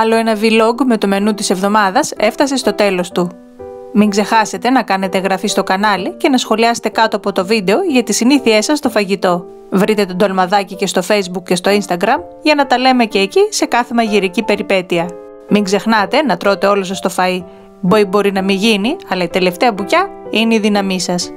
Άλλο ένα vlog με το μενού της εβδομάδας έφτασε στο τέλος του. Μην ξεχάσετε να κάνετε εγγραφή στο κανάλι και να σχολιάσετε κάτω από το βίντεο για τις συνήθειές σας στο φαγητό. Βρείτε τον τολμαδάκι και στο Facebook και στο Instagram για να τα λέμε και εκεί σε κάθε μαγειρική περιπέτεια. Μην ξεχνάτε να τρώτε όλο σας το φαΐ. Μπορεί να μην γίνει, αλλά η τελευταία μπουκιά είναι η δύναμή σας.